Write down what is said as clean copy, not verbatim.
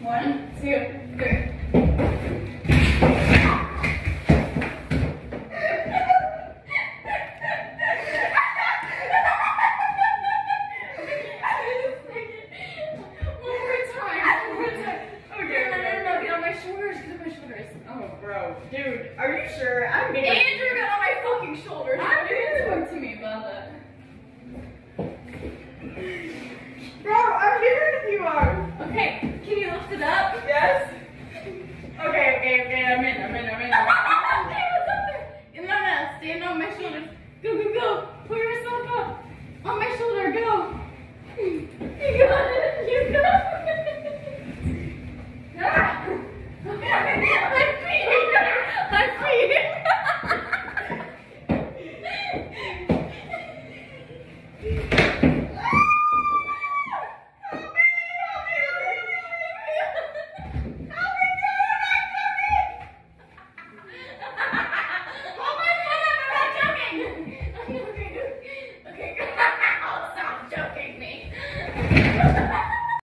1, 2, 3. Dude, are you sure? I'm getting Andrew got on my fucking shoulders.